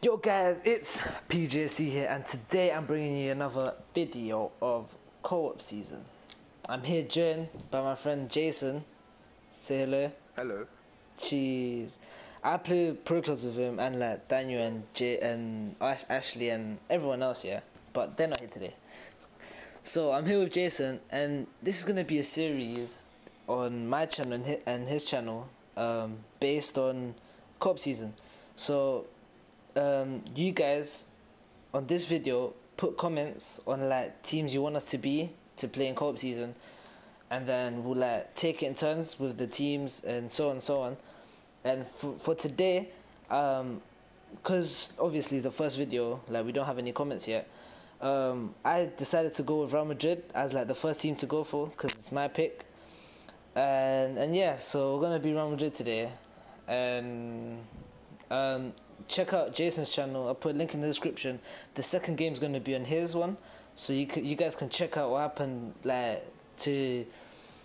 Yo guys, it's PJC here, and today I'm bringing you another video of co-op season. I'm here joined by my friend Jason. Say hello. Hello. Cheers. I play Pro Clubs with him and like Daniel and Jay and Ashley and everyone else here, but they're not here today. So I'm here with Jason, and this is gonna be a series on my channel and his channel based on co-op season. So you guys on this video put comments on like teams you want us to play in co-op season, and then we'll like take it in turns with the teams and so on, so on. And for today, because obviously the first video, like, we don't have any comments yet, I decided to go with Real Madrid as like the first team to go for because it's my pick, and yeah, so we're gonna be Real Madrid today. And check out Jason's channel. I'll put a link in the description. The second game is going to be on his one, so you guys can check out what happened like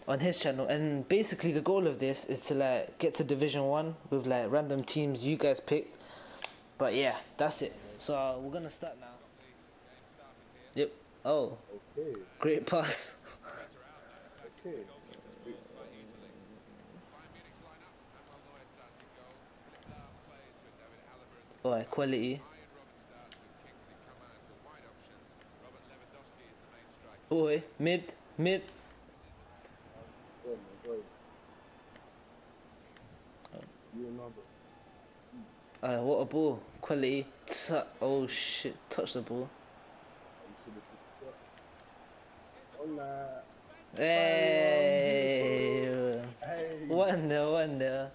on his channel. And basically the goal of this is to like get to Division 1 with like random teams you guys picked. But yeah, that's it. So we're gonna start now. Yep. Oh. Okay. Great pass. Okay. Alright, quality. Oi, mid. What a ball. Quality. Oh shit, touch the ball. Hey! 1-0, 1-0.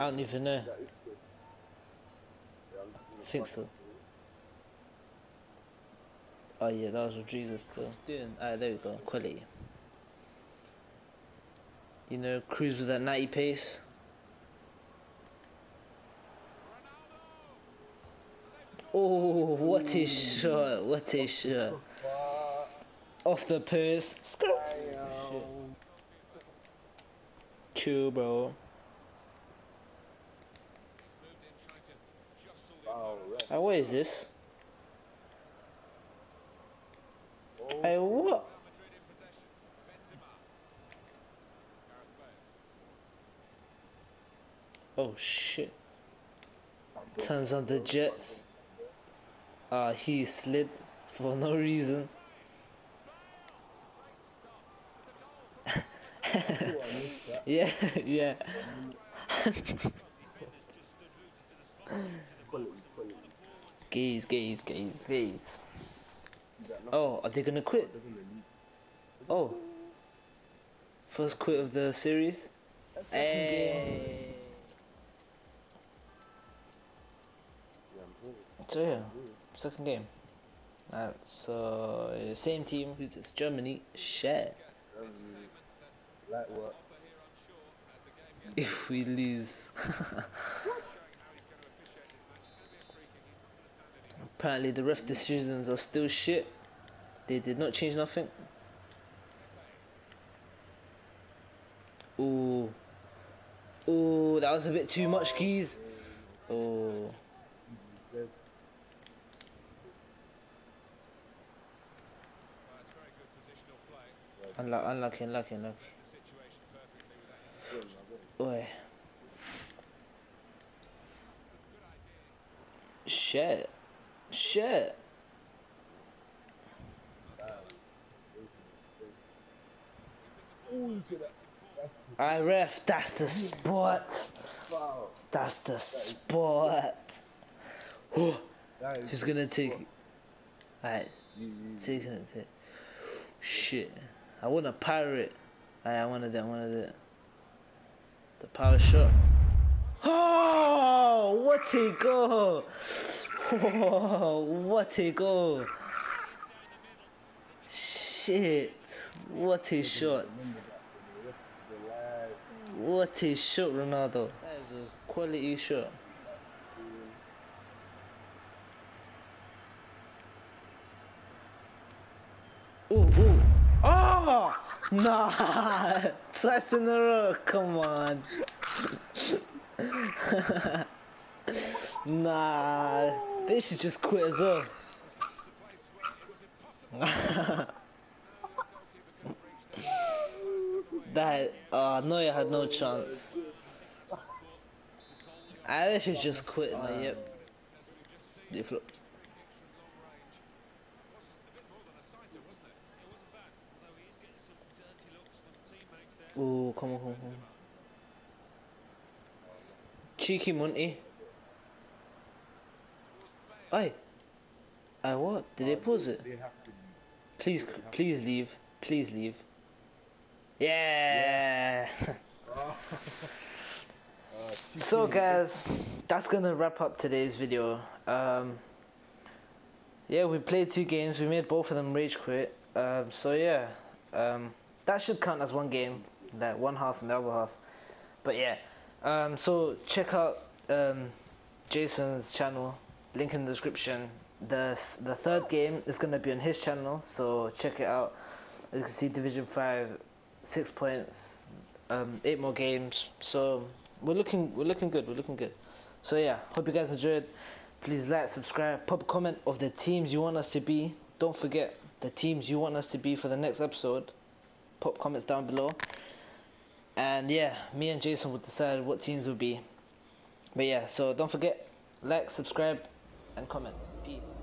I don't even know. I think so. Oh yeah, that was Rodriguez though. Alright, there we go. Quality. You know, Cruz with that 90 pace. Oh, what a shot! What a shot! Off the post. Screw. Chill, bro. Oh, what is this? Oh. Hey, what? Oh shit! Turns on the jets. Ah, he slid for no reason. Yeah, yeah. Gaze. Oh, are they gonna quit? Oh, first quit of the series. Hey. So yeah, second game. That's same team. Who's this? Germany. Shit. Like what? If we lose. Apparently the ref decisions are still shit. They did not change nothing. Ooh. Ooh, that was a bit too much, geez. Oh. Unlucky. Oi. Shit. I ref, that's the spot. Oh, who's gonna take it? Alright, take it. Shit, I want a pirate. Alright, I wanted it. The power shot. Oh, what a goal! Whoa, what a goal! Shit, what a shot! What a shot, Ronaldo! That is a quality shot. Ooh! Oh! Nah! Twice in a row, come on! Nah, they should just quit as well. That Neuer had no chance. I should just quit. Like, yep, they flopped. Oh, come on, come on, come on. Cheeky Monty. Aye. I what? Did they pause it? Please, please leave. Please leave. Yeah! So guys, that's gonna wrap up today's video. Yeah, we played 2 games. We made both of them rage quit. So yeah, that should count as 1 game. That one half and the other half, but yeah, so check out Jason's channel, link in the description. The 3rd game is going to be on his channel, so check it out. As you can see, Division 5, 6 points, 8 more games, so we're looking good, we're looking good. So yeah, hope you guys enjoyed. Please like, subscribe, pop a comment of the teams you want us to be. Don't forget the teams you want us to be for the next episode. Pop comments down below, and yeah, me and Jason will decide what teams will be. But yeah, so don't forget, like, subscribe and comment. Peace.